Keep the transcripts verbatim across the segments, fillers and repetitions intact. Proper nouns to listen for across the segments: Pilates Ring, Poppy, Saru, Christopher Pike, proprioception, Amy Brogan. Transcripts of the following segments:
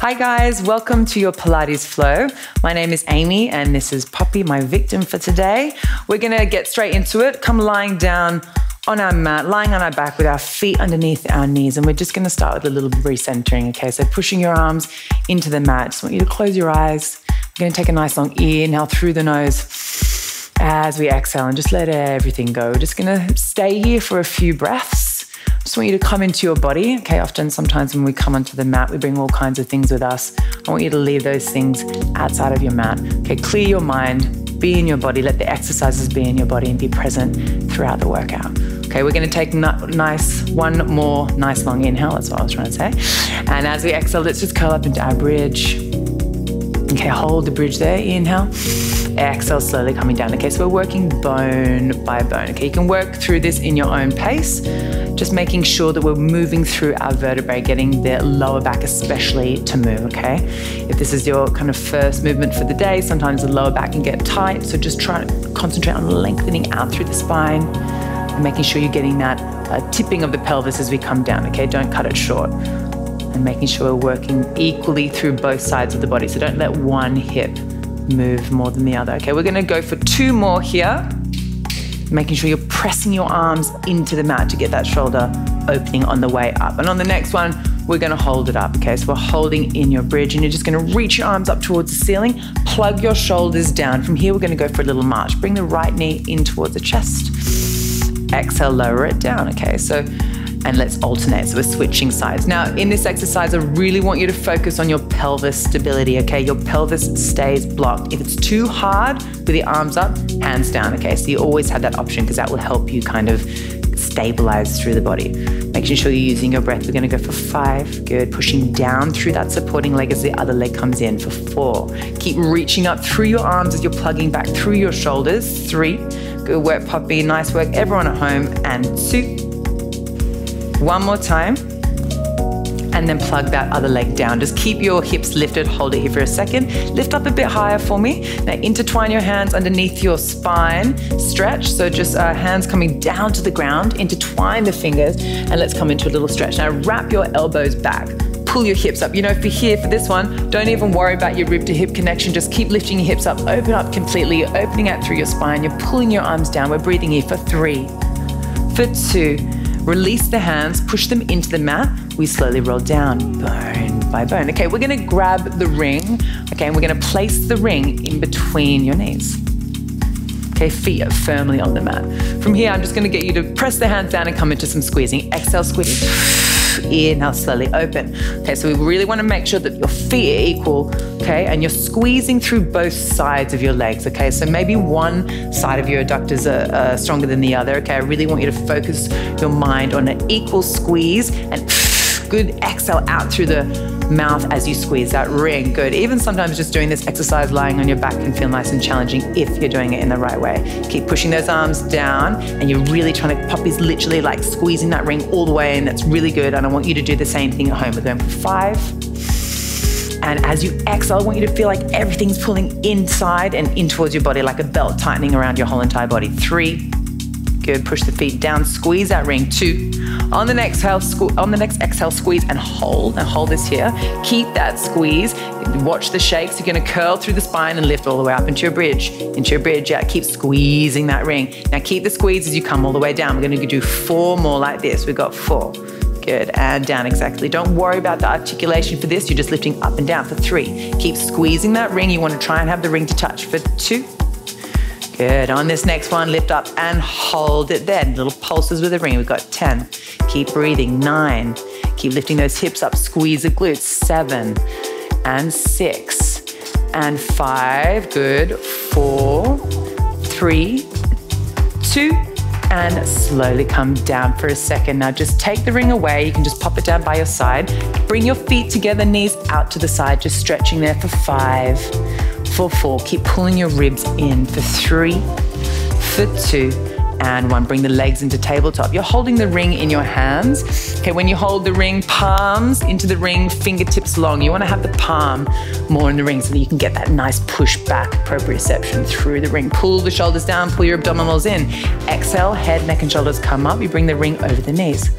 Hi guys, welcome to your Pilates flow. My name is Amy and this is Poppy, my victim for today. We're gonna get straight into it. Come lying down on our mat, lying on our back with our feet underneath our knees. And we're just gonna start with a little recentering, okay? So pushing your arms into the mat. Just want you to close your eyes. We're gonna take a nice long inhale through the nose as we exhale and just let everything go. We're just gonna stay here for a few breaths. Just want you to come into your body, okay? Often, sometimes when we come onto the mat, we bring all kinds of things with us. I want you to leave those things outside of your mat, okay? Clear your mind, be in your body, let the exercises be in your body and be present throughout the workout. Okay, we're gonna take nice, one more nice long inhale, that's what I was trying to say. And as we exhale, let's just curl up into our bridge. Okay, hold the bridge there, inhale. Exhale, slowly coming down. Okay, so we're working bone by bone. Okay, you can work through this in your own pace, just making sure that we're moving through our vertebrae, getting the lower back especially to move, okay? If this is your kind of first movement for the day, sometimes the lower back can get tight, so just try to concentrate on lengthening out through the spine and making sure you're getting that uh, tipping of the pelvis as we come down, okay? Don't cut it short. And making sure we're working equally through both sides of the body, so don't let one hip move more than the other. Okay, we're gonna go for two more here, making sure you're pressing your arms into the mat to get that shoulder opening on the way up. And on the next one, we're gonna hold it up, okay? So we're holding in your bridge and you're just gonna reach your arms up towards the ceiling, plug your shoulders down. From here, we're gonna go for a little march. Bring the right knee in towards the chest. Exhale, lower it down, okay? So, and let's alternate, so we're switching sides. Now, in this exercise, I really want you to focus on your pelvis stability, okay? Your pelvis stays blocked. If it's too hard, with the arms up, hands down, okay? So you always have that option because that will help you kind of stabilize through the body. Making sure you're using your breath. We're gonna go for five, good. Pushing down through that supporting leg as the other leg comes in for four. Keep reaching up through your arms as you're plugging back through your shoulders. Three, good work, Poppy, nice work. Everyone at home, and two. One more time, and then plug that other leg down. Just keep your hips lifted, hold it here for a second. Lift up a bit higher for me. Now intertwine your hands underneath your spine, stretch. So just uh, hands coming down to the ground, intertwine the fingers, and let's come into a little stretch. Now wrap your elbows back. Pull your hips up. You know, for here, for this one, don't even worry about your rib to hip connection. Just keep lifting your hips up, open up completely. You're opening out through your spine. You're pulling your arms down. We're breathing here for three, for two, release the hands, push them into the mat. We slowly roll down, bone by bone. Okay, we're gonna grab the ring, okay, and we're gonna place the ring in between your knees. Okay, feet are firmly on the mat. From here, I'm just gonna get you to press the hands down and come into some squeezing. Exhale, squeeze, inhale, slowly open. Okay, so we really wanna make sure that your feet are equal, okay, and you're squeezing through both sides of your legs, okay? So maybe one side of your adductors are uh, stronger than the other, okay? I really want you to focus your mind on an equal squeeze and good exhale out through the mouth as you squeeze that ring, good. Even sometimes just doing this exercise lying on your back can feel nice and challenging if you're doing it in the right way. Keep pushing those arms down and you're really trying to, Poppy's literally like squeezing that ring all the way and that's really good, and I want you to do the same thing at home. We're going for five. And as you exhale, I want you to feel like everything's pulling inside and in towards your body like a belt tightening around your whole entire body. Three, good, push the feet down, squeeze that ring. Two, on the next exhale, on the next exhale, squeeze and hold, and hold this here. Keep that squeeze, watch the shakes. You're gonna curl through the spine and lift all the way up into your bridge, into your bridge, yeah, keep squeezing that ring. Now keep the squeeze as you come all the way down. We're gonna do four more like this. We've got four, good, and down exactly. Don't worry about the articulation for this, you're just lifting up and down. For three, keep squeezing that ring. You wanna try and have the ring to touch. For two, good. On this next one, lift up and hold it there. Little pulses with the ring. We've got ten. Keep breathing. Nine. Keep lifting those hips up. Squeeze the glutes. Seven. And six. And five. Good. Four. Three. Two. And slowly come down for a second. Now just take the ring away. You can just pop it down by your side. Bring your feet together, knees out to the side. Just stretching there for five. For four, keep pulling your ribs in. For three, for two, and one. Bring the legs into tabletop. You're holding the ring in your hands. Okay, when you hold the ring, palms into the ring, fingertips long. You wanna have the palm more in the ring so that you can get that nice push back proprioception through the ring. Pull the shoulders down, pull your abdominals in. Exhale, head, neck, and shoulders come up. You bring the ring over the knees.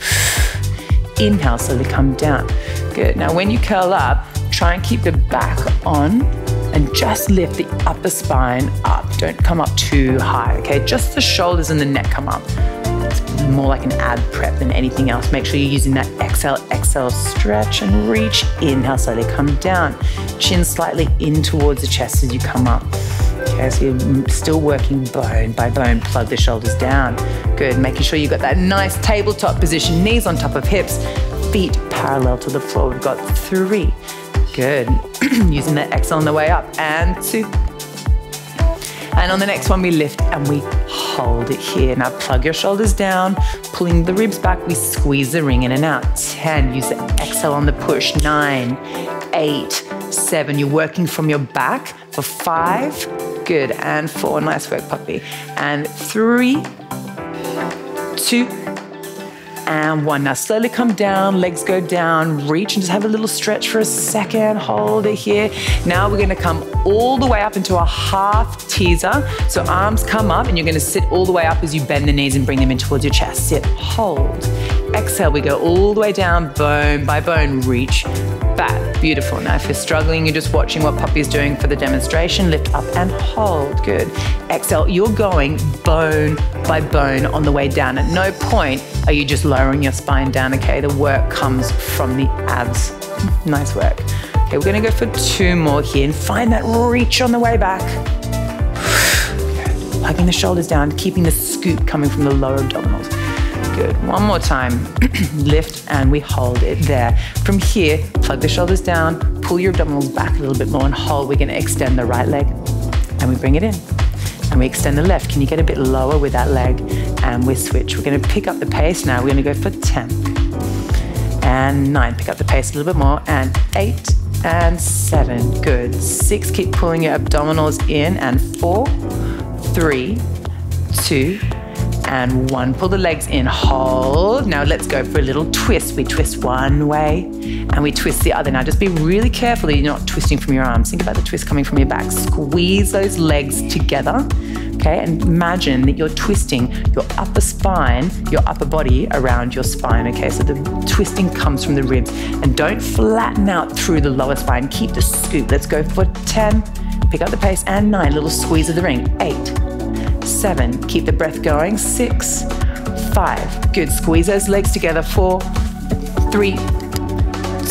Inhale, slowly come down. Good, now when you curl up, Try and keep the back on and just lift the upper spine up. Don't come up too high, okay? Just the shoulders and the neck come up. It's more like an ab prep than anything else. Make sure you're using that exhale, exhale, stretch and reach. Inhale, slowly come down. Chin slightly in towards the chest as you come up. Okay, so you're still working bone by bone. Plug the shoulders down. Good, making sure you've got that nice tabletop position. Knees on top of hips, feet parallel to the floor. We've got three. Good. Using that exhale on the way up. And two. And on the next one, we lift and we hold it here. Now plug your shoulders down, pulling the ribs back. We squeeze the ring in and out. ten, use the exhale on the push. Nine, eight, seven. You're working from your back for five. Good. And four. Nice work, Poppy. And three, two, and one. Now slowly come down, legs go down, reach and just have a little stretch for a second. Hold it here. Now we're gonna come all the way up into a half teaser. So arms come up and you're gonna sit all the way up as you bend the knees and bring them in towards your chest. Sit, hold. Exhale, we go all the way down, bone by bone, reach back. Beautiful. Now if you're struggling, you're just watching what Poppy's doing for the demonstration. Lift up and hold. Good. Exhale, you're going bone by bone on the way down. At no point are you just lowering your spine down, okay? The work comes from the abs. Nice work. Okay, we're gonna go for two more here and find that reach on the way back. Good. Plugging the shoulders down, keeping the scoop coming from the lower abdominals. Good, one more time. Lift and we hold it there. From here, plug the shoulders down, pull your abdominals back a little bit more and hold. We're gonna extend the right leg and we bring it in. And we extend the left. Can you get a bit lower with that leg? And we switch. We're gonna pick up the pace now. We're gonna go for ten. And nine, pick up the pace a little bit more. And eight and seven, good. Six, keep pulling your abdominals in. And four, three, two, and one. Pull the legs in, hold. Now let's go for a little twist. We twist one way and we twist the other. Now just be really careful that you're not twisting from your arms. Think about the twist coming from your back. Squeeze those legs together, okay? And imagine that you're twisting your upper spine, your upper body around your spine, okay? So the twisting comes from the ribs. And don't flatten out through the lower spine. Keep the scoop. Let's go for ten, pick up the pace, and nine, little squeeze of the ring, eight, seven, keep the breath going, six, five, good, squeeze those legs together, four, three,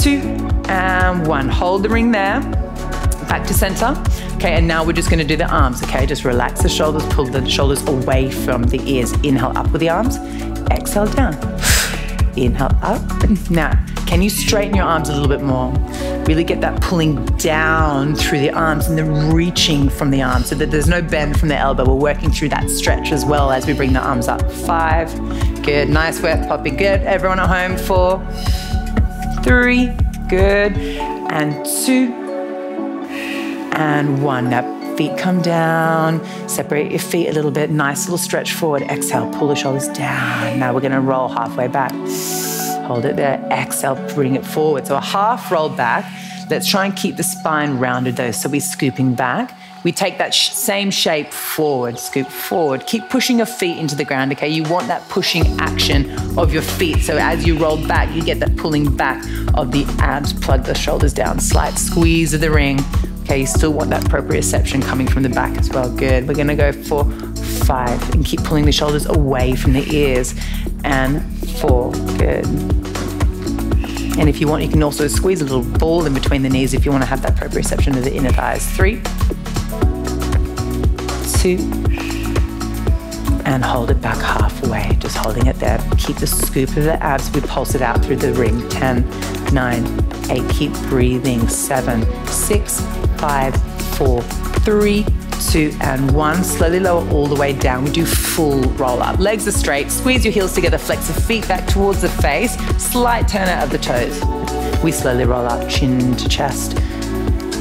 two, and one. Hold the ring there, back to center. Okay, and now we're just gonna do the arms, okay? Just relax the shoulders, pull the shoulders away from the ears. Inhale up with the arms, exhale down. Inhale up. Now, can you straighten your arms a little bit more? Really get that pulling down through the arms and then reaching from the arms so that there's no bend from the elbow. We're working through that stretch as well as we bring the arms up. Five, good, nice work, Poppy, good. Everyone at home, four, three, good, and two, and one. Now, feet come down, separate your feet a little bit, nice little stretch forward, exhale, pull the shoulders down. Now we're gonna roll halfway back. Hold it there, exhale, bring it forward. So a half roll back. Let's try and keep the spine rounded though. So we're scooping back. We take that sh same shape forward, scoop forward. Keep pushing your feet into the ground, okay? You want that pushing action of your feet. So as you roll back, you get that pulling back of the abs, plug the shoulders down, slight squeeze of the ring. Okay, you still want that proprioception coming from the back as well. Good, we're gonna go for five and keep pulling the shoulders away from the ears. And four, good. And if you want, you can also squeeze a little ball in between the knees if you wanna have that proprioception of the inner thighs. Three, two, and hold it back halfway. Just holding it there. Keep the scoop of the abs. We pulse it out through the ring. ten, nine, eight, keep breathing. seven, six, five, four, three, two, and one. Slowly lower all the way down. We do full roll up. Legs are straight. Squeeze your heels together. Flex the feet back towards the face. Slight turn out of the toes. We slowly roll up, chin to chest.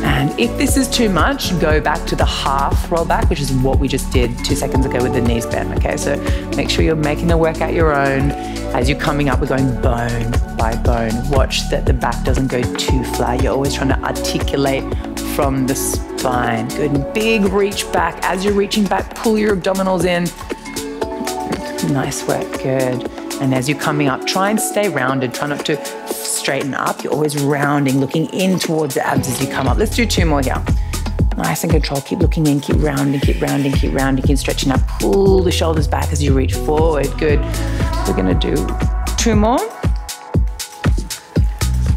And if this is too much, go back to the half roll back, which is what we just did two seconds ago with the knees bent, okay? So make sure you're making the workout your own. As you're coming up, we're going bone by bone. Watch that the back doesn't go too flat. You're always trying to articulate from the spine. Good, and big reach back. As you're reaching back, pull your abdominals in. Nice work, good. And as you're coming up, try and stay rounded. Try not to straighten up, you're always rounding, looking in towards the abs as you come up. Let's do two more here. Nice and controlled. Keep looking in, keep rounding, keep rounding, keep rounding, keep stretching up. Pull the shoulders back as you reach forward. Good. We're gonna do two more.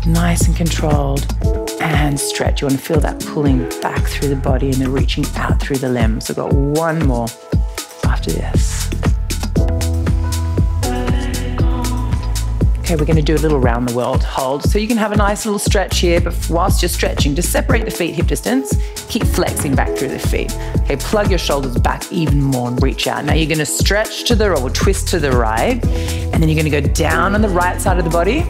Nice and controlled and stretch. You wanna feel that pulling back through the body and then reaching out through the limbs. I've got one more after this. Okay, we're gonna do a little round the world hold. So you can have a nice little stretch here, but whilst you're stretching, just separate the feet hip distance, keep flexing back through the feet. Okay, plug your shoulders back even more and reach out. Now you're gonna stretch to the, or twist to the right, and then you're gonna go down on the right side of the body,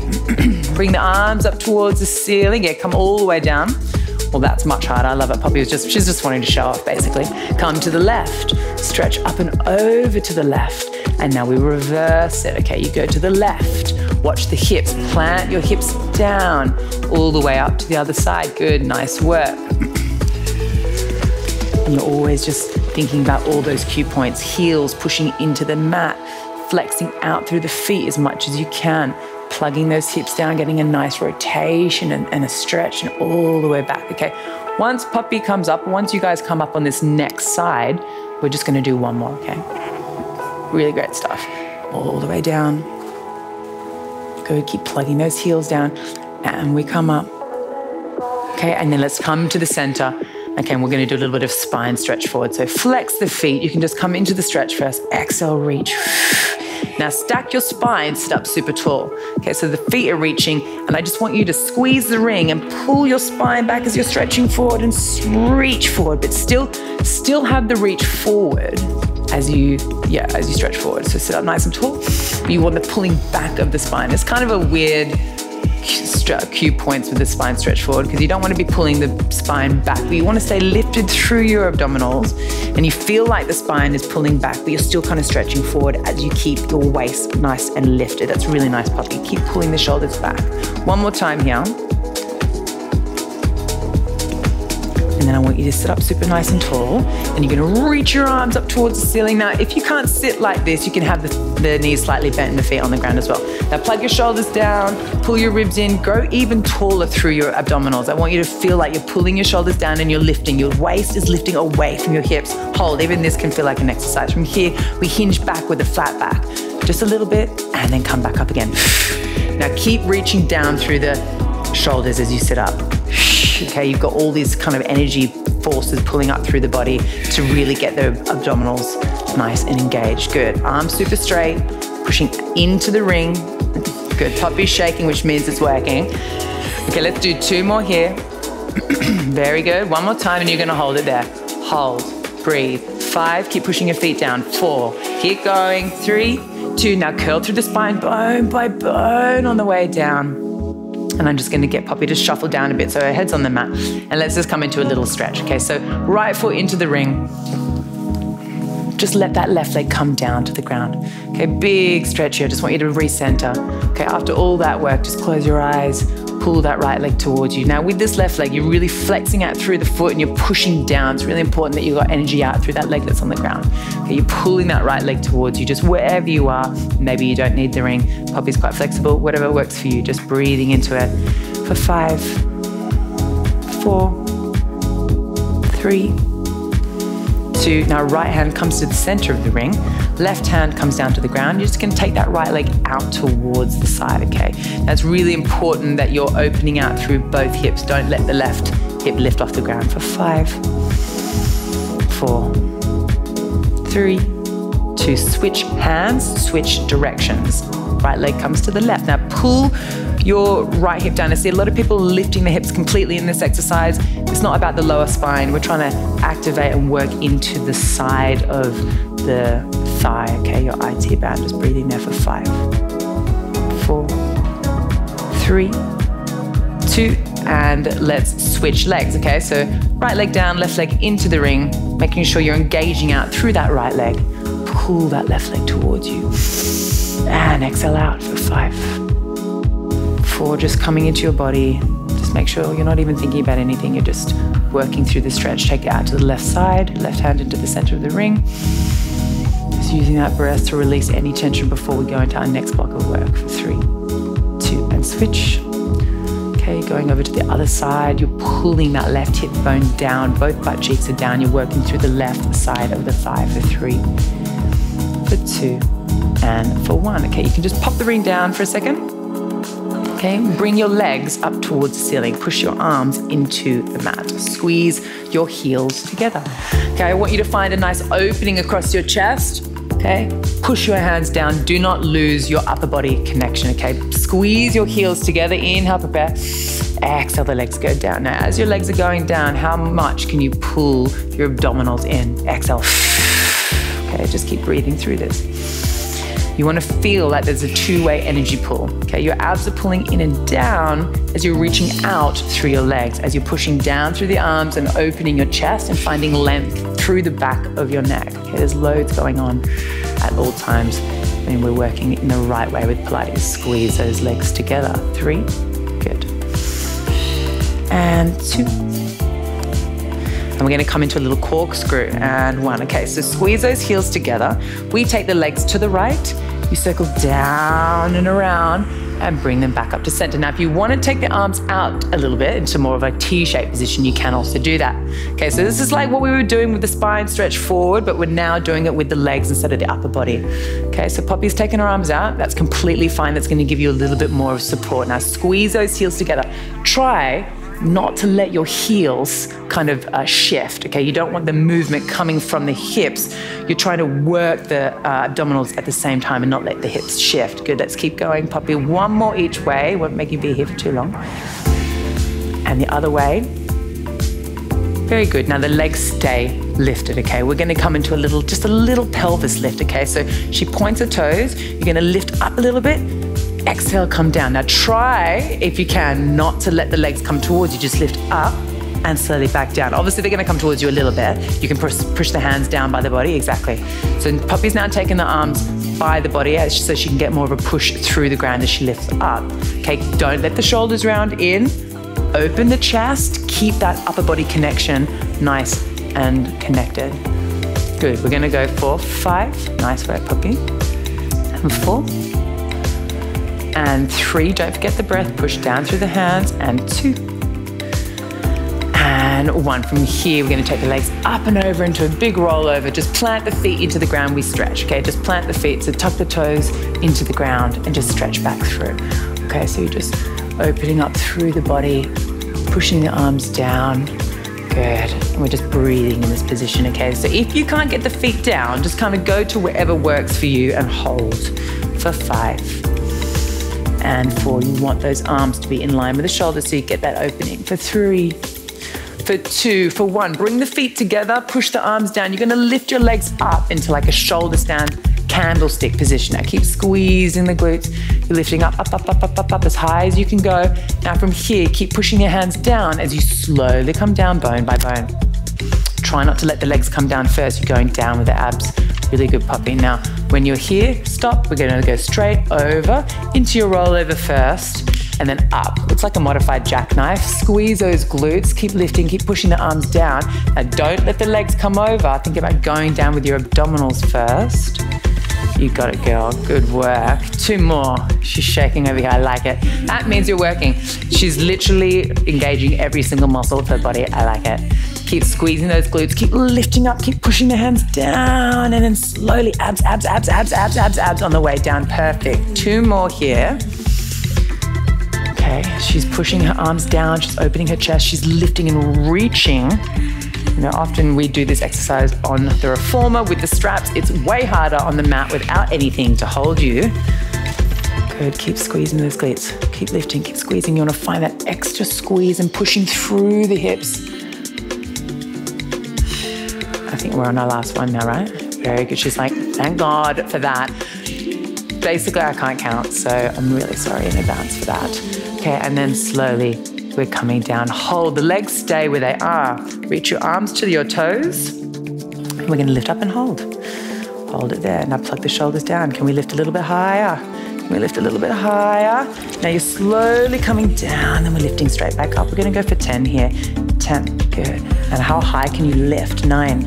bring the arms up towards the ceiling. Yeah, come all the way down. Well, that's much harder. I love it. Poppy was just, she's just wanting to show off, basically. Come to the left, stretch up and over to the left. And now we reverse it. Okay, you go to the left. Watch the hips, plant your hips down all the way up to the other side. Good, nice work. And you're always just thinking about all those cue points, heels pushing into the mat, flexing out through the feet as much as you can, plugging those hips down, getting a nice rotation and, and a stretch and all the way back. Okay, once Poppy comes up, once you guys come up on this next side, we're just gonna do one more, okay? Really great stuff. All the way down. Good, keep plugging those heels down and we come up. Okay, and then let's come to the center. Okay, and we're gonna do a little bit of spine stretch forward. So flex the feet. You can just come into the stretch first. Exhale, reach. Now stack your spine, sit up super tall. Okay, so the feet are reaching and I just want you to squeeze the ring and pull your spine back as you're stretching forward and reach forward, but still, still have the reach forward as you, yeah, as you stretch forward. So sit up nice and tall. You want the pulling back of the spine. It's kind of a weird cue points with the spine stretch forward because you don't want to be pulling the spine back, but you want to stay lifted through your abdominals and you feel like the spine is pulling back, but you're still kind of stretching forward as you keep your waist nice and lifted. That's really nice, Poppy. Keep pulling the shoulders back. One more time here. And then I want you to sit up super nice and tall and you're going to reach your arms up towards the ceiling. Now, if you can't sit like this, you can have the, the knees slightly bent and the feet on the ground as well. Now, plug your shoulders down, pull your ribs in, go even taller through your abdominals. I want you to feel like you're pulling your shoulders down and you're lifting. Your waist is lifting away from your hips. Hold, even this can feel like an exercise. From here, we hinge back with a flat back. Just a little bit and then come back up again. Now, keep reaching down through the shoulders as you sit up. Okay, you've got all these kind of energy forces pulling up through the body to really get the abdominals nice and engaged. Good, arms super straight, pushing into the ring. Good, Poppy's shaking, which means it's working. Okay, let's do two more here. Very good, one more time and you're gonna hold it there. Hold, breathe, five, keep pushing your feet down, four, keep going, three, two, now curl through the spine, bone by bone on the way down. And I'm just gonna get Poppy to shuffle down a bit so her head's on the mat. And let's just come into a little stretch. Okay, so right foot into the ring. Just let that left leg come down to the ground. Okay, big stretch here. I just want you to recenter. Okay, after all that work, just close your eyes, pull that right leg towards you. Now with this left leg, you're really flexing out through the foot and you're pushing down. It's really important that you've got energy out through that leg that's on the ground. Okay, you're pulling that right leg towards you, just wherever you are. Maybe you don't need the ring. Poppy's quite flexible, whatever works for you. Just breathing into it for five, four, three, two. Now right hand comes to the center of the ring. Left hand comes down to the ground. You're just gonna take that right leg out towards the side, okay? That's really important that you're opening out through both hips. Don't let the left hip lift off the ground for five, four, three, two. Switch hands, switch directions. Right leg comes to the left. Now pull your right hip down. I see a lot of people lifting their hips completely in this exercise. It's not about the lower spine. We're trying to activate and work into the side of the thigh, okay? Your I T band, just breathing there for five, four, three, two, and let's switch legs, okay? So right leg down, left leg into the ring, making sure you're engaging out through that right leg. Pull that left leg towards you. And exhale out for five, four, just coming into your body. Just make sure you're not even thinking about anything. You're just working through the stretch. Take it out to the left side, left hand into the center of the ring. Just using that breath to release any tension before we go into our next block of work. For three, two, and switch. going over to the other side, you're pulling that left hip bone down, both butt cheeks are down, you're working through the left side of the thigh for three, for two, and for one. Okay, you can just pop the ring down for a second. Okay, bring your legs up towards the ceiling. Push your arms into the mat. Squeeze your heels together. Okay, I want you to find a nice opening across your chest. Okay, push your hands down. Do not lose your upper body connection, okay? Squeeze your heels together. Inhale, prepare. Exhale, the legs go down. Now, as your legs are going down, how much can you pull your abdominals in? Exhale. Okay, just keep breathing through this. You want to feel like there's a two-way energy pull, okay? Your abs are pulling in and down as you're reaching out through your legs, as you're pushing down through the arms and opening your chest and finding length through the back of your neck, okay? There's loads going on at all times, and we're working in the right way with Pilates. Squeeze those legs together. Three, good. And two. And we're gonna come into a little corkscrew, and one. Okay, so squeeze those heels together. We take the legs to the right, you circle down and around and bring them back up to center. Now, if you wanna take the arms out a little bit into more of a T-shaped position, you can also do that. Okay, so this is like what we were doing with the spine stretch forward, but we're now doing it with the legs instead of the upper body. Okay, so Poppy's taking her arms out. That's completely fine. That's gonna give you a little bit more of support. Now, squeeze those heels together. Try not to let your heels kind of uh, shift, okay? You don't want the movement coming from the hips. You're trying to work the uh, abdominals at the same time and not let the hips shift. Good, let's keep going, Poppy. One more each way. Won't make you be here for too long. And the other way. Very good. Now the legs stay lifted, okay? We're gonna come into a little, just a little pelvis lift, okay? So she points her toes. You're gonna lift up a little bit. Exhale, come down. Now try, if you can, not to let the legs come towards you. Just lift up and slowly back down. Obviously, they're gonna come towards you a little bit. You can push, push the hands down by the body, exactly. So Poppy's now taking the arms by the body so she can get more of a push through the ground as she lifts up. Okay, don't let the shoulders round in. Open the chest. Keep that upper body connection nice and connected. Good, we're gonna go for five. Nice work, Poppy. And four. And three, don't forget the breath, push down through the hands, and two. And one. From here, we're gonna take the legs up and over into a big rollover. Just plant the feet into the ground, we stretch, okay? Just plant the feet, so tuck the toes into the ground and just stretch back through. Okay, so you're just opening up through the body, pushing the arms down. Good, and we're just breathing in this position, okay? So if you can't get the feet down, just kind of go to wherever works for you and hold for five. And four, you want those arms to be in line with the shoulders so you get that opening. For three, for two, for one. Bring the feet together, push the arms down. You're gonna lift your legs up into like a shoulder stand, candlestick position. Now keep squeezing the glutes. You're lifting up, up, up, up, up, up, up, as high as you can go. Now from here, keep pushing your hands down as you slowly come down bone by bone. Try not to let the legs come down first. You're going down with the abs. Really good, Poppy. Now, when you're here, stop. We're gonna go straight over into your rollover first and then up. It's like a modified jackknife. Squeeze those glutes, keep lifting, keep pushing the arms down. Now, don't let the legs come over. Think about going down with your abdominals first. You got it, girl. Good work. Two more. She's shaking over here. I like it. That means you're working. She's literally engaging every single muscle of her body. I like it. Keep squeezing those glutes. Keep lifting up. Keep pushing the hands down. And then slowly abs, abs, abs, abs, abs, abs, abs on the way down. Perfect. Two more here. Okay. She's pushing her arms down. She's opening her chest. She's lifting and reaching. You know, often we do this exercise on the reformer with the straps. It's way harder on the mat without anything to hold you. Good, keep squeezing those glutes. Keep lifting, keep squeezing. You wanna find that extra squeeze and pushing through the hips. I think we're on our last one now, right? Very good, she's like, thank God for that. Basically, I can't count, so I'm really sorry in advance for that. Okay, and then slowly, we're coming down. Hold, the legs stay where they are. Reach your arms to your toes. We're gonna lift up and hold. Hold it there. Now plug the shoulders down. Can we lift a little bit higher? Can we lift a little bit higher? Now you're slowly coming down, then we're lifting straight back up. We're gonna go for ten here. ten, good. And how high can you lift? Nine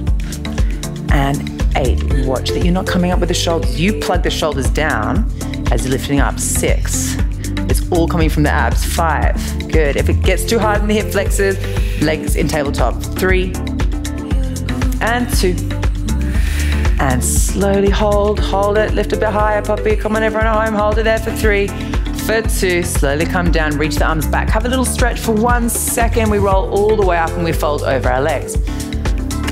and eight. Watch that you're not coming up with the shoulders. You plug the shoulders down as you're lifting up. Six It's all coming from the abs. Five, good. If it gets too hard in the hip flexors, legs in tabletop. Three, and two. And slowly hold, hold it, lift a bit higher, Poppy. Come on, everyone at home, hold it there for three, for two. Slowly come down, reach the arms back. Have a little stretch for one second. We roll all the way up and we fold over our legs.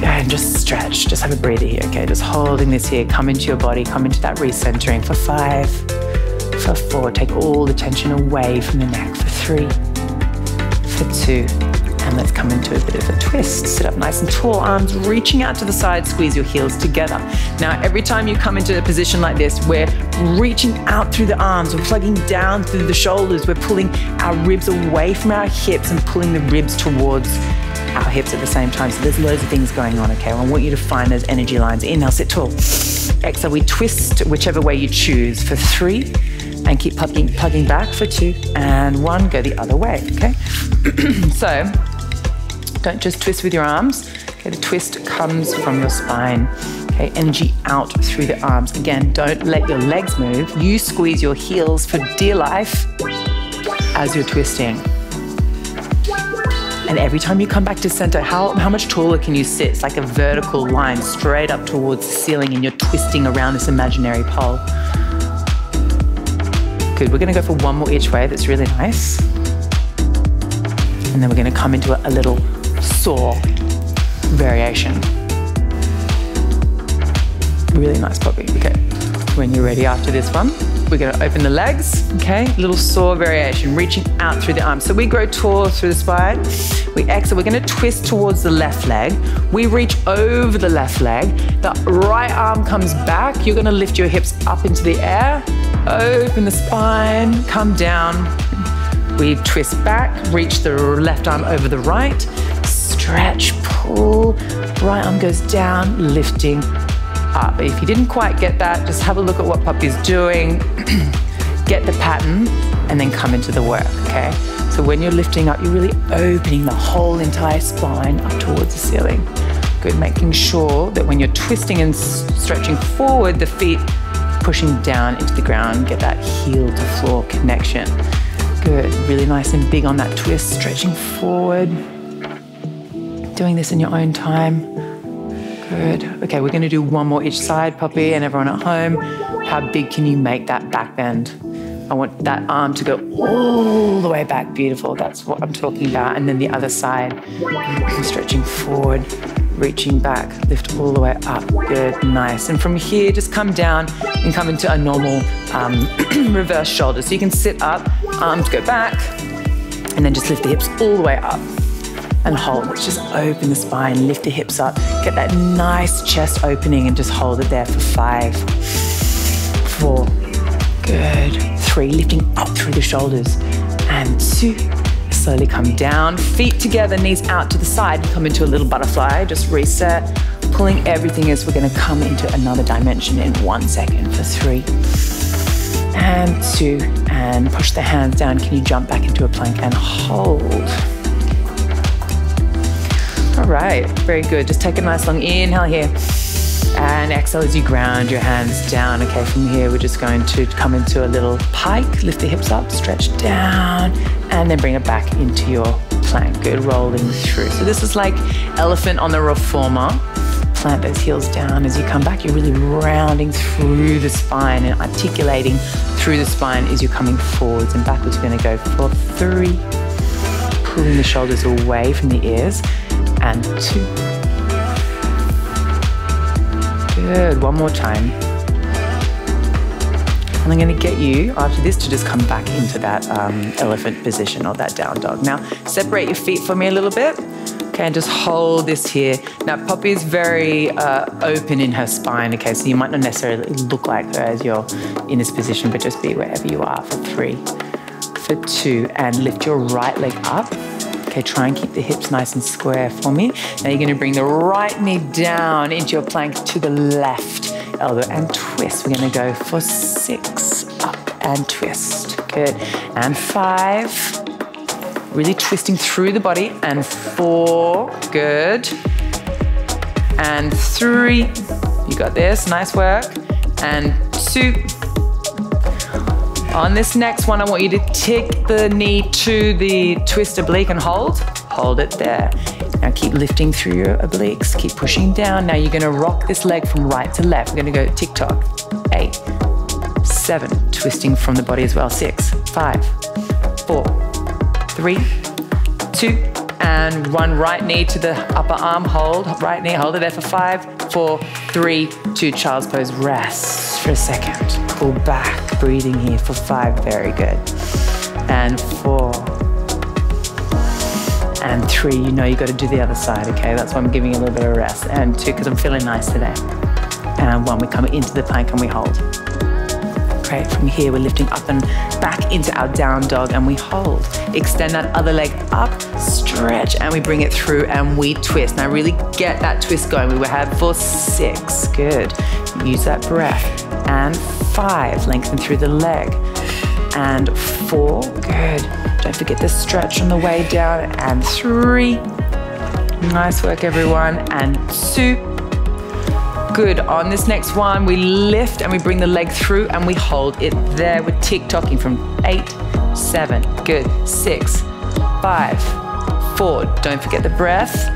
And just stretch, just have a breather here, okay? Just holding this here, come into your body, come into that recentering for five, for four. Take all the tension away from the neck for three, for two. And let's come into a bit of a twist. Sit up nice and tall, arms reaching out to the side, squeeze your heels together. Now, every time you come into a position like this, we're reaching out through the arms, we're plugging down through the shoulders, we're pulling our ribs away from our hips and pulling the ribs towards our hips at the same time. So there's loads of things going on, okay? Well, I want you to find those energy lines. Inhale, sit tall. Exhale, we twist whichever way you choose for three, and keep plugging, plugging back for two, and one, go the other way, okay? So, don't just twist with your arms. Okay, the twist comes from your spine. Okay, energy out through the arms. Again, don't let your legs move. You squeeze your heels for dear life as you're twisting. And every time you come back to center, how, how much taller can you sit? It's like a vertical line straight up towards the ceiling and you're twisting around this imaginary pole. Good, we're gonna go for one more each way. That's really nice. And then we're gonna come into a, a little saw variation. Really nice, Poppy, okay. When you're ready after this one, we're gonna open the legs, okay? Little saw variation, reaching out through the arms. So we grow tall through the spine. We exhale, we're gonna twist towards the left leg. We reach over the left leg. The right arm comes back. You're gonna lift your hips up into the air. Open the spine, come down. We twist back, reach the left arm over the right. Stretch, pull. Right arm goes down, lifting up. If you didn't quite get that, just have a look at what Poppy's doing, get the pattern, and then come into the work, okay? So when you're lifting up, you're really opening the whole entire spine up towards the ceiling. Good, making sure that when you're twisting and stretching forward, the feet pushing down into the ground, get that heel to floor connection. Good, really nice and big on that twist, stretching forward, doing this in your own time. Good. Okay, we're going to do one more each side, Poppy, and everyone at home. How big can you make that back bend? I want that arm to go all the way back. Beautiful. That's what I'm talking about. And then the other side, stretching forward, reaching back, lift all the way up. Good, nice. And from here, just come down and come into a normal um, reverse shoulder. So you can sit up, arms go back, and then just lift the hips all the way up. And hold, just open the spine, lift the hips up, get that nice chest opening and just hold it there for five, four, good, three, lifting up through the shoulders, and two, slowly come down, feet together, knees out to the side, come into a little butterfly, just reset, pulling everything as we're gonna come into another dimension in one second for three, and two, and push the hands down, can you jump back into a plank and hold? All right, very good. Just take a nice long inhale here and exhale as you ground your hands down. Okay, from here, we're just going to come into a little pike, lift the hips up, stretch down, and then bring it back into your plank. Good, rolling through. So this is like elephant on the reformer. Plant those heels down. As you come back, you're really rounding through the spine and articulating through the spine as you're coming forwards and backwards. We're gonna go for three, pulling the shoulders away from the ears. And two. Good, one more time. And I'm gonna get you, after this, to just come back into that um, elephant position or that down dog. Now, separate your feet for me a little bit. Okay, and just hold this here. Now, Poppy's very uh, open in her spine, okay, so you might not necessarily look like her as you're in this position, but just be wherever you are for three, for two, and lift your right leg up. Okay, try and keep the hips nice and square for me. Now you're gonna bring the right knee down into your plank to the left elbow and twist. We're gonna go for six, up and twist. Good, and five. Really twisting through the body. And four, good. And three, you got this, nice work. And two, On this next one, I want you to take the knee to the twist oblique and hold. Hold it there. Now keep lifting through your obliques, keep pushing down. Now you're gonna rock this leg from right to left. We're gonna go tick-tock, eight, seven, twisting from the body as well, six, five, four, three, two, and one. Right knee to the upper arm, hold, right knee, hold it there for five, four, three, two, child's pose, rest for a second. Pull back, breathing here for five, very good. And four, and three, you know you gotta do the other side, okay? That's why I'm giving you a little bit of rest. And two, because I'm feeling nice today. And one, we come into the plank and we hold. Great, from here we're lifting up and back into our down dog and we hold. Extend that other leg up, stretch, and we bring it through and we twist. Now really get that twist going. We were had for six, good. Use that breath. And five, lengthen through the leg. And four, good. Don't forget the stretch on the way down. And three, nice work everyone. And two, good. On this next one, we lift and we bring the leg through and we hold it there. We're tick-tocking from eight, seven, good, six, five, four. Don't forget the breath.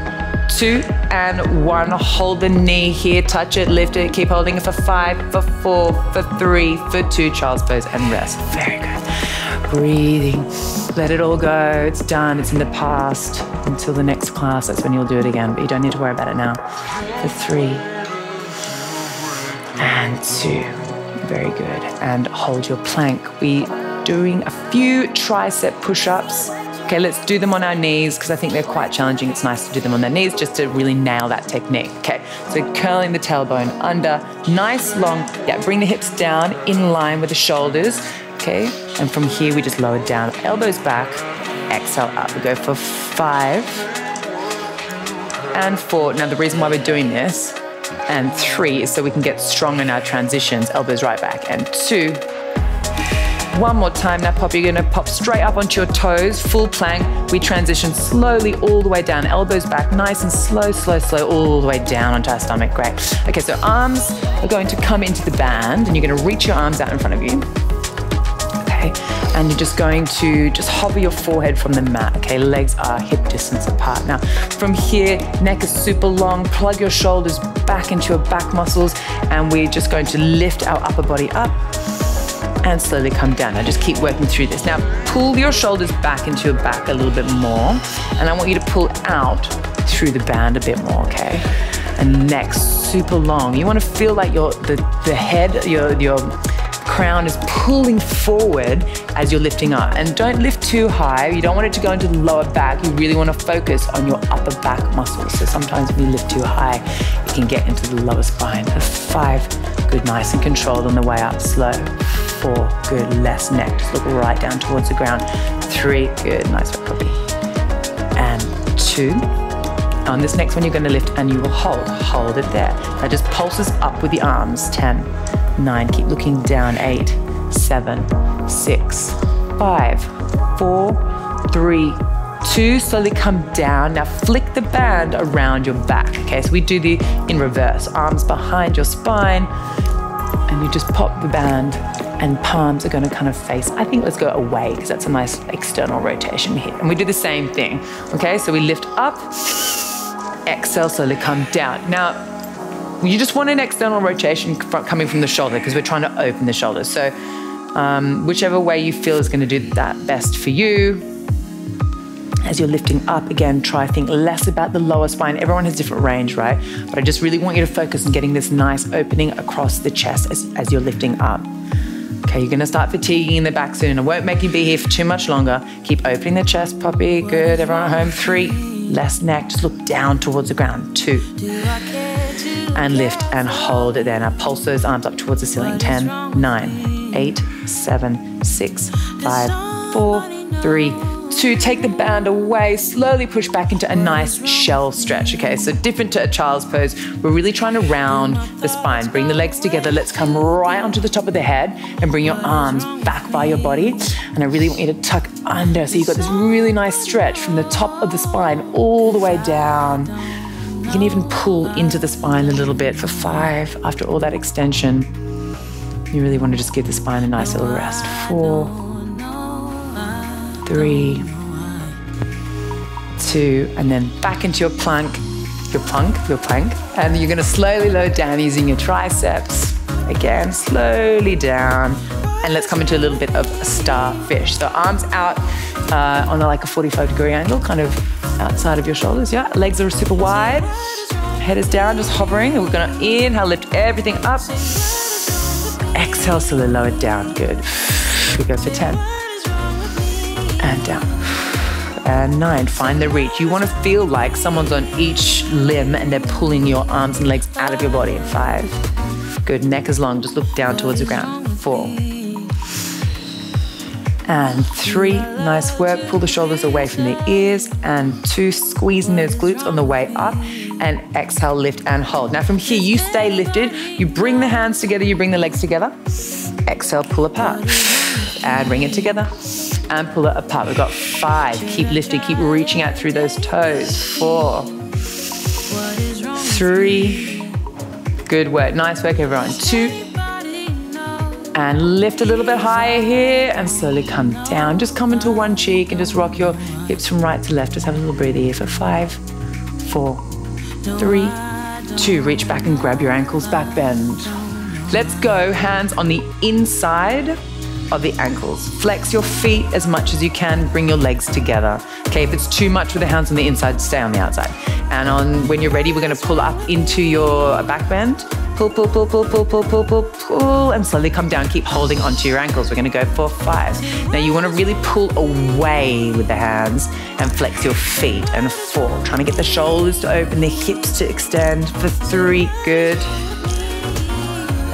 Two and one, hold the knee here, touch it, lift it, keep holding it for five, for four, for three, for two, child's pose and rest. Very good. Breathing, let it all go, it's done, it's in the past. Until the next class, that's when you'll do it again, but you don't need to worry about it now. For three and two, very good. And hold your plank. We're doing a few tricep push-ups. Okay, let's do them on our knees because I think they're quite challenging. It's nice to do them on their knees just to really nail that technique. Okay, so curling the tailbone under, nice long, yeah, bring the hips down in line with the shoulders, okay? And from here, we just lower down, elbows back, exhale up. We go for five and four. Now, the reason why we're doing this, and three, is so we can get strong in our transitions, elbows right back, and two, one more time. Now, Poppy, you're gonna pop straight up onto your toes, full plank. We transition slowly all the way down, elbows back, nice and slow, slow, slow, all the way down onto our stomach, great. Okay, so arms are going to come into the band and you're gonna reach your arms out in front of you, okay? And you're just going to just hover your forehead from the mat, okay? Legs are hip distance apart. Now, from here, neck is super long, plug your shoulders back into your back muscles and we're just going to lift our upper body up and slowly come down. Now just keep working through this. Now pull your shoulders back into your back a little bit more and I want you to pull out through the band a bit more, okay? And neck super long. You want to feel like your the, the head, your, your crown is pulling forward as you're lifting up. And don't lift too high. You don't want it to go into the lower back. You really want to focus on your upper back muscles. So sometimes when you lift too high, you can get into the lower spine. For five, good, nice and controlled on the way up, slow. Four, good, less neck, just look right down towards the ground. Three, good, nice work, Poppy. And two, on this next one, you're gonna lift and you will hold, hold it there. Now just pulses up with the arms, ten, nine, keep looking down, eight, seven, six, five, four, three, two, slowly come down. Now flick the band around your back, okay? So we do the in reverse, arms behind your spine, and you just pop the band and palms are gonna kind of face, I think let's go away because that's a nice external rotation here. And we do the same thing, okay? So we lift up, exhale, slowly come down. Now, you just want an external rotation coming from the shoulder because we're trying to open the shoulder. So um, whichever way you feel is gonna do that best for you. As you're lifting up, again, try think less about the lower spine. Everyone has different range, right? But I just really want you to focus on getting this nice opening across the chest as, as you're lifting up. Okay, you're gonna start fatiguing in the back soon. I won't make you be here for too much longer. Keep opening the chest, Poppy. Good, everyone at home. Three, less neck, just look down towards the ground. Two, and lift and hold it there. Now pulse those arms up towards the ceiling. ten, nine, eight, seven, six, five, four, three, two, take the band away, slowly push back into a nice shell stretch, okay? So different to a child's pose, we're really trying to round the spine. Bring the legs together, let's come right onto the top of the head and bring your arms back by your body. And I really want you to tuck under, so you've got this really nice stretch from the top of the spine all the way down. You can even pull into the spine a little bit for five after all that extension. You really want to just give the spine a nice little rest. Four, three, two, and then back into your plank, your plank, your plank. And you're going to slowly load down using your triceps. Again, slowly down. And let's come into a little bit of a starfish. So arms out uh, on a, like a forty-five degree angle, kind of outside of your shoulders, yeah? Legs are super wide. Head is down, just hovering. We're gonna inhale, lift everything up. Exhale, slowly lower it down, good. We go for ten. And down. And nine, find the reach. You wanna feel like someone's on each limb and they're pulling your arms and legs out of your body. Five, good, neck is long. Just look down towards the ground. Four. And three, nice work. Pull the shoulders away from the ears. And two, squeezing those glutes on the way up. And exhale, lift and hold. Now from here, you stay lifted. You bring the hands together, you bring the legs together. Exhale, pull apart. And bring it together. And pull it apart. We've got five. Keep lifting, keep reaching out through those toes. Four, three. Good work. Nice work, everyone. Two. And lift a little bit higher here and slowly come down. Just come into one cheek and just rock your hips from right to left. Just have a little breather here for five, four, three, two. Reach back and grab your ankles, back bend. Let's go, hands on the inside of the ankles. Flex your feet as much as you can, bring your legs together. Okay, if it's too much with the hands on the inside, stay on the outside. And on when you're ready, we're gonna pull up into your back bend. Pull, pull, pull, pull, pull, pull, pull, pull, pull, and slowly come down. Keep holding onto your ankles. We're gonna go for five. Now you wanna really pull away with the hands and flex your feet. And four, trying to get the shoulders to open, the hips to extend. For three, good.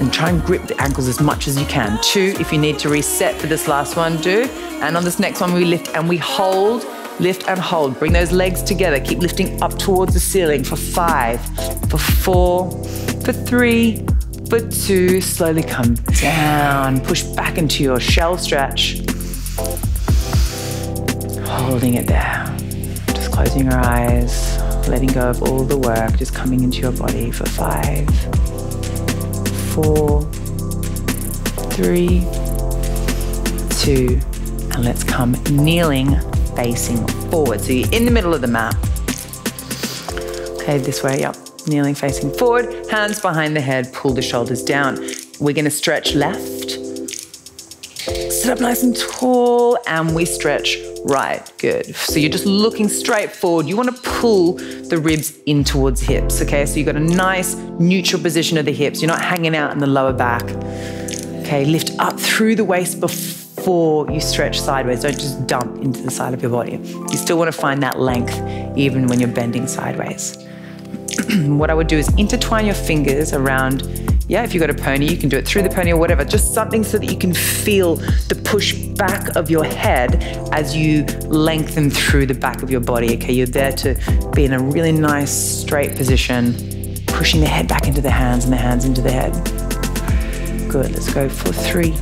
And try and grip the ankles as much as you can. Two, if you need to reset for this last one, do. And on this next one, we lift and we hold. Lift and hold. Bring those legs together. Keep lifting up towards the ceiling for five, for four, for three, for two. Slowly come down. Push back into your shell stretch. Holding it there. Just closing your eyes, letting go of all the work, just coming into your body for five, four, three, two, and let's come kneeling facing forward. So you're in the middle of the mat. Okay, this way, yep. Kneeling facing forward, hands behind the head, pull the shoulders down. We're gonna stretch left. Sit up nice and tall, and we stretch right, good. So you're just looking straight forward. You wanna pull the ribs in towards hips, okay? So you've got a nice neutral position of the hips. You're not hanging out in the lower back. Okay, lift up through the waist before Before you stretch sideways. Don't just dump into the side of your body. You still want to find that length even when you're bending sideways. What I would do is intertwine your fingers around, yeah, if you've got a pony, you can do it through the pony or whatever, just something so that you can feel the push back of your head as you lengthen through the back of your body, okay? You're there to be in a really nice straight position, pushing the head back into the hands and the hands into the head. Good, let's go for three.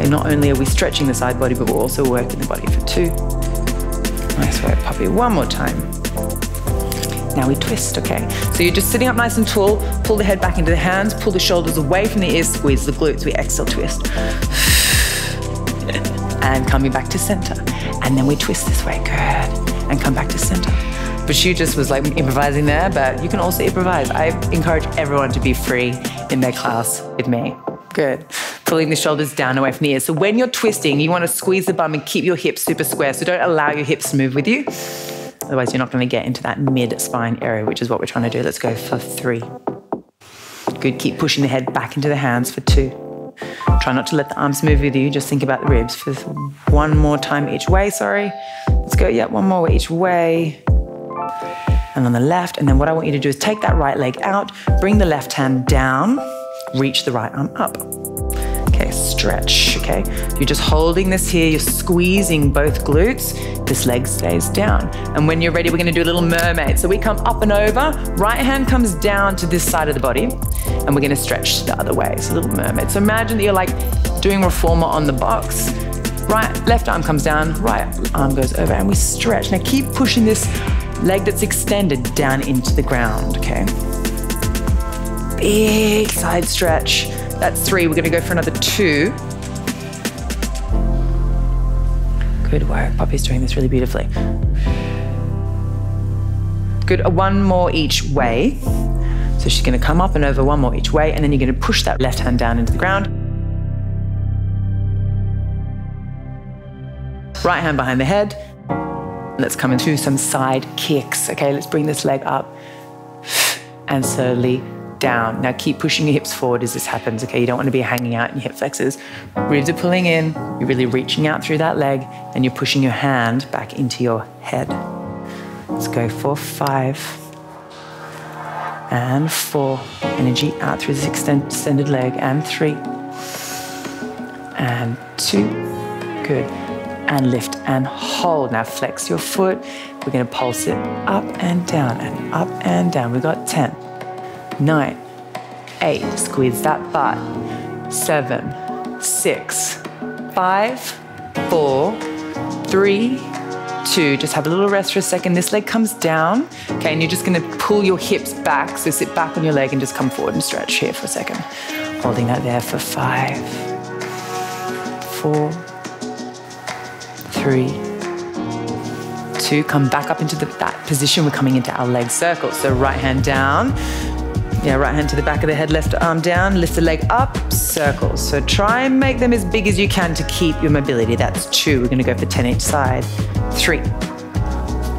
Okay, not only are we stretching the side body, but we're also working the body for two. Nice work, Poppy. One more time. Now we twist, okay? So you're just sitting up nice and tall, pull the head back into the hands, pull the shoulders away from the ears, squeeze the glutes. We exhale, twist. And coming back to center. And then we twist this way, good. And come back to center. But she just was like improvising there, but you can also improvise. I encourage everyone to be free in their class with me. Good. Pulling the shoulders down away from the ears. So when you're twisting, you want to squeeze the bum and keep your hips super square. So don't allow your hips to move with you. Otherwise, you're not going to get into that mid-spine area, which is what we're trying to do. Let's go for three. Good. Keep pushing the head back into the hands for two. Try not to let the arms move with you. Just think about the ribs for one more time each way. Sorry. Let's go. Yeah, one more each way. And on the left. And then what I want you to do is take that right leg out, bring the left hand down, reach the right arm up. Okay, stretch, okay? You're just holding this here, you're squeezing both glutes, this leg stays down. And when you're ready, we're gonna do a little mermaid. So we come up and over, right hand comes down to this side of the body, and we're gonna stretch the other way, so a little mermaid. So imagine that you're like doing reformer on the box, right, left arm comes down, right arm goes over, and we stretch. Now keep pushing this leg that's extended down into the ground, okay? Big side stretch. That's three. We're going to go for another two. Good work. Poppy's doing this really beautifully. Good. One more each way. So she's going to come up and over, one more each way, and then you're going to push that left hand down into the ground. Right hand behind the head. Let's come into some side kicks. Okay, let's bring this leg up and slowly down. Now keep pushing your hips forward as this happens, okay? You don't want to be hanging out in your hip flexors. Ribs are pulling in, you're really reaching out through that leg, and you're pushing your hand back into your head. Let's go for five and four. Energy out through this extended leg, and three and two. Good. And lift and hold. Now flex your foot. We're gonna pulse it up and down and up and down. We've got ten, nine, eight, squeeze that butt, seven, six, five, four, three, two. Just have a little rest for a second. This leg comes down, okay, and you're just gonna pull your hips back. So sit back on your leg and just come forward and stretch here for a second. Holding that there for five, four, three, two, come back up into the, that position. We're coming into our leg circle. So right hand down, yeah, right hand to the back of the head, left arm down, lift the leg up, circle. So try and make them as big as you can to keep your mobility. That's two, we're gonna go for ten each side. Three,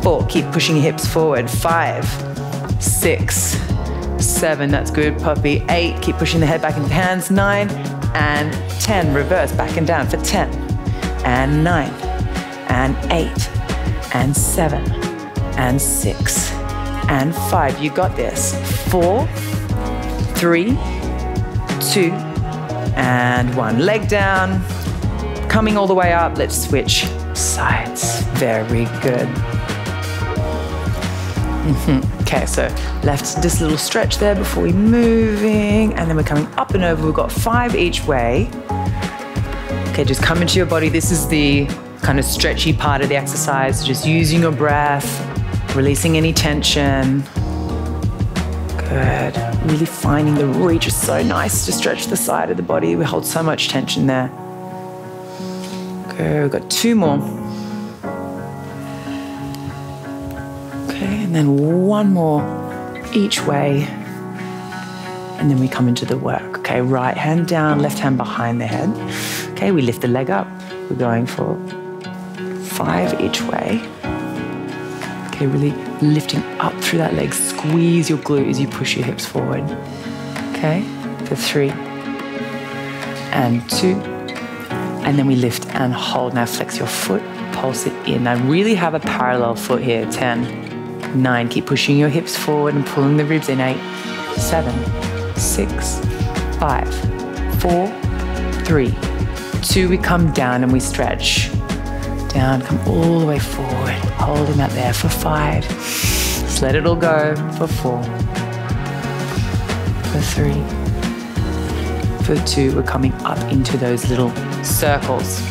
four, keep pushing your hips forward. Five, six, seven, that's good, Poppy. Eight, keep pushing the head back into the hands. Nine and ten, reverse, back and down for ten and nine. And eight, and seven, and six, and five. You got this. Four, three, two, and one. Leg down, coming all the way up. Let's switch sides. Very good. Mm-hmm. Okay, so left, this little stretch there before we moving, and then we're coming up and over. We've got five each way. Okay, just come into your body. This is the kind of stretchy part of the exercise, just using your breath, releasing any tension. Good. Really finding the reach is so nice to stretch the side of the body. We hold so much tension there. Good, we've got two more. Okay, and then one more each way. And then we come into the work. Okay, right hand down, left hand behind the head. Okay, we lift the leg up. We're going for five each way. Okay, really lifting up through that leg. Squeeze your glute as you push your hips forward. Okay, for three and two. And then we lift and hold. Now flex your foot, pulse it in. Now really have a parallel foot here. ten, nine, keep pushing your hips forward and pulling the ribs in. Eight, seven, six, five, four, three, two. We come down and we stretch. Down, come all the way forward, holding that there for five. Just let it all go for four, for three, for two. We're coming up into those little circles.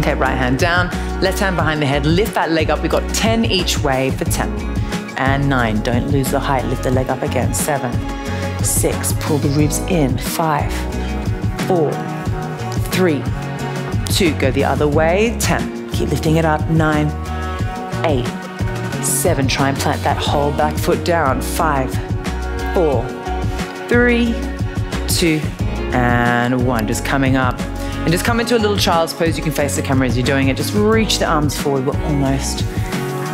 Okay, right hand down, left hand behind the head, lift that leg up. We've got ten each way for ten and nine. Don't lose the height, lift the leg up again. Seven, six, pull the ribs in. Five, four, three, two, go the other way. ten, keep lifting it up. Nine, eight, seven, try and plant that whole back foot down. Five, four, three, two, and one. Just coming up and just come into a little child's pose. You can face the camera as you're doing it. Just reach the arms forward. We're almost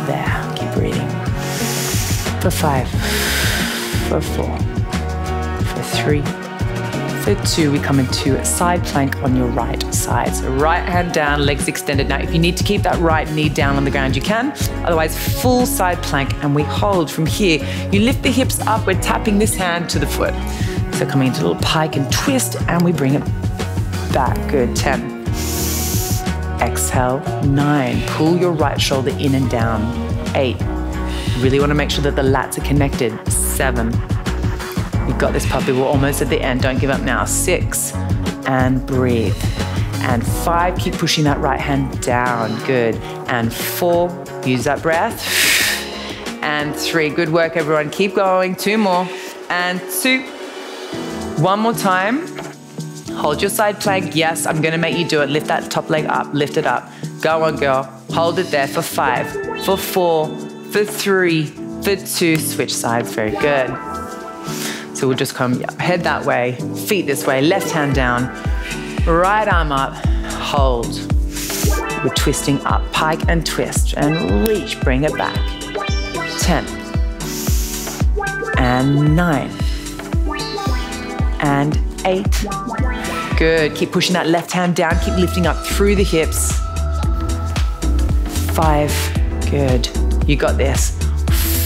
there. Keep breathing. For five, for four, for three, for two. We come into a side plank on your right side. So right hand down, legs extended. Now, if you need to keep that right knee down on the ground, you can. Otherwise, full side plank, and we hold from here. You lift the hips up. We're tapping this hand to the foot. So coming into a little pike and twist, and we bring it back. Good, ten. Exhale, nine. Pull your right shoulder in and down. Eight. Really want to make sure that the lats are connected. Seven. You've got this, puppy. We're almost at the end. Don't give up now. Six, and breathe. And five, keep pushing that right hand down. Good. And four, use that breath. And three, good work, everyone. Keep going. Two more. And two. One more time. Hold your side plank. Yes, I'm gonna make you do it. Lift that top leg up, lift it up. Go on, girl. Hold it there for five, for four, for three, for two. Switch sides, very good. So we'll just come head that way, feet this way, left hand down, right arm up, hold. We're twisting up, pike and twist, and reach, bring it back. ten, and nine, and eight. Good, keep pushing that left hand down, keep lifting up through the hips. Five, good, you got this.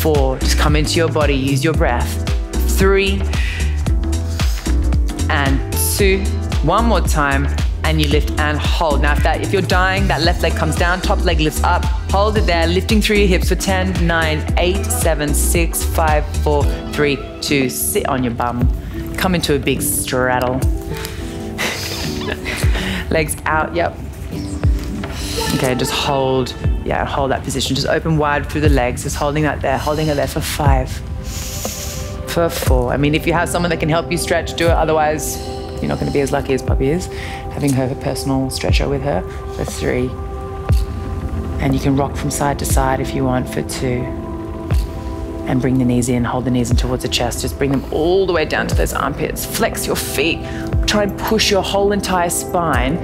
Four, just come into your body, use your breath. Three, and two, one more time, and you lift and hold. Now, if, that, if you're dying, that left leg comes down, top leg lifts up, hold it there, lifting through your hips for ten, nine, eight, seven, six, five, four, three, two, sit on your bum. Come into a big straddle. Legs out, yep. Okay, just hold, yeah, hold that position. Just open wide through the legs, just holding that there, holding it there for five. For four. I mean, if you have someone that can help you stretch, do it. Otherwise, you're not going to be as lucky as Poppy is, having her personal stretcher with her. For three. And you can rock from side to side if you want. For two. And bring the knees in. Hold the knees in towards the chest. Just bring them all the way down to those armpits. Flex your feet. Try and push your whole entire spine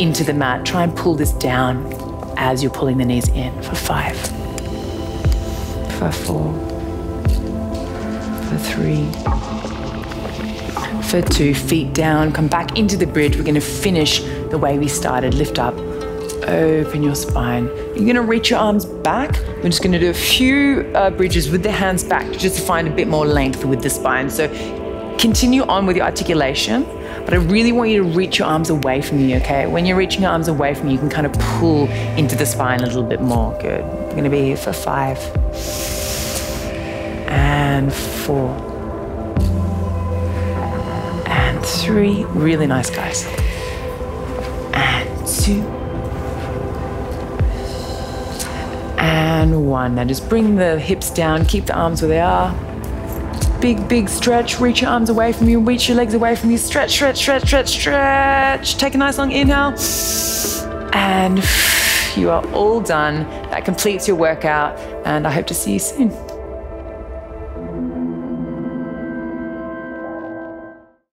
into the mat. Try and pull this down as you're pulling the knees in. For five. For four. For three, for two, feet down, come back into the bridge. We're gonna finish the way we started. Lift up, open your spine. You're gonna reach your arms back. We're just gonna do a few uh, bridges with the hands back just to find a bit more length with the spine. So continue on with your articulation, but I really want you to reach your arms away from you, okay? When you're reaching your arms away from you, you can kind of pull into the spine a little bit more. Good, we're gonna be here for five. And four. And three. Really nice, guys. And two. And one. Now just bring the hips down. Keep the arms where they are. Big, big stretch. Reach your arms away from you. Reach your legs away from you. Stretch, stretch, stretch, stretch, stretch. Take a nice long inhale. And you are all done. That completes your workout. And I hope to see you soon.